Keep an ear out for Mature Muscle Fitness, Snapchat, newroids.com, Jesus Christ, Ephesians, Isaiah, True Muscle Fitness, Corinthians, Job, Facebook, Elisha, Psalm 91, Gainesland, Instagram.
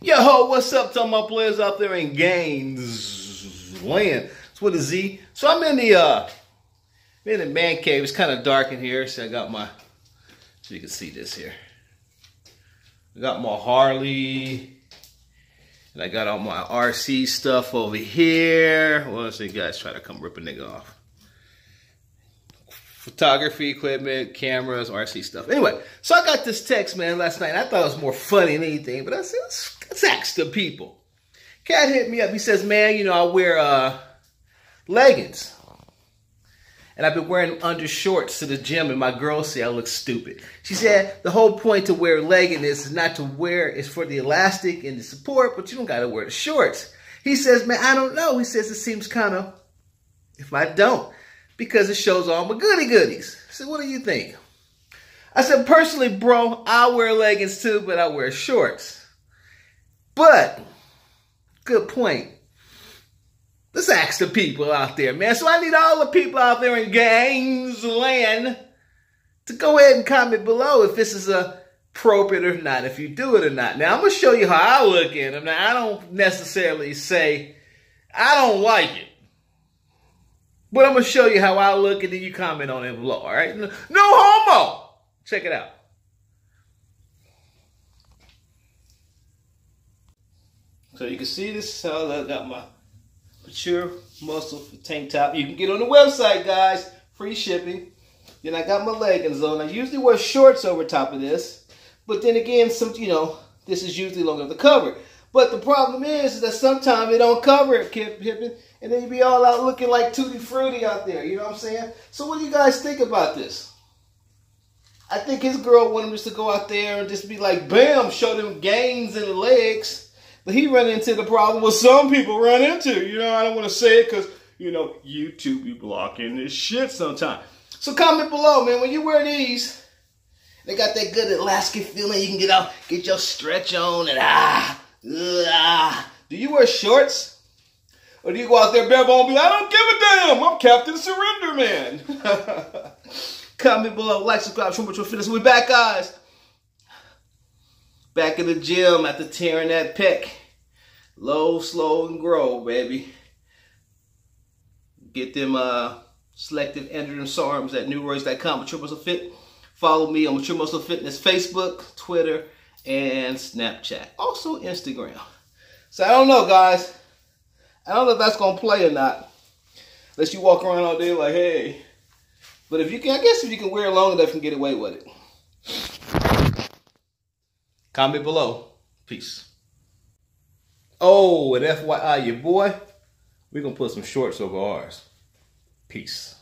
Yo, what's up to my players out there in Gainesland? It's with a Z. So I'm in the man cave. It's kind of dark in here, so I got my, so you can see this here. I got my Harley, and I got all my RC stuff over here. Well, let's see, guys, try to come rip a nigga off. Photography equipment, cameras, RC stuff. Anyway, so I got this text, man, last night. I thought it was more funny than anything, but I said, let's ask the people. Cat hit me up. He says, man, you know, I wear leggings. And I've been wearing undershorts to the gym, and my girls say I look stupid. She said, the whole point to wear leggings is not to wear, it's for the elastic and the support, but you don't got to wear the shorts. He says, man, I don't know. He says, it seems kind of, if I don't, because it shows all my goody-goodies. I said, what do you think? I said, personally, bro, I wear leggings too, but I wear shorts. But, good point. Let's ask the people out there, man. So I need all the people out there in Gainesland to go ahead and comment below if this is appropriate or not, if you do it or not. Now, I'm going to show you how I look in them. Now, I don't necessarily say I don't like it. But I'm going to show you how I look, and then you comment on it below, all right? No homo! Check it out. So you can see this is how I got my Mature Muscle tank top. You can get on the website, guys. Free shipping. Then I got my leggings on. I usually wear shorts over top of this. But then again, some, you know, this is usually longer than covered. But the problem is that sometimes they don't cover it, and then you be all out looking like Tutti Frutti out there. You know what I'm saying? So what do you guys think about this? I think his girl wanted us to go out there and just be like, bam, show them gains in the legs. But he ran into the problem what some people run into. You know, I don't want to say it because, you know, YouTube be blocking this shit sometimes. So comment below, man. When you wear these, they got that good elastic feeling. You can get out, get your stretch on, and do you wear shorts? Or do you go out there barebone and be like, I don't give a damn, I'm Captain Surrender Man. Comment below, like, subscribe, True Muscle Fitness. We're back, guys. Back in the gym after tearing that pec. Low, slow, and grow, baby. Get them selective endurance arms at newroids.com. Mature Muscle Fit. Follow me on Mature Muscle Fitness Facebook, Twitter, and Snapchat, also Instagram. So I don't know, guys. I don't know if that's gonna play or not, unless you walk around all day like, hey. But if you can, I guess if you can wear it long enough and get away with it. Comment below. Peace. Oh, and FYI, your boy, we're gonna put some shorts over ours. Peace.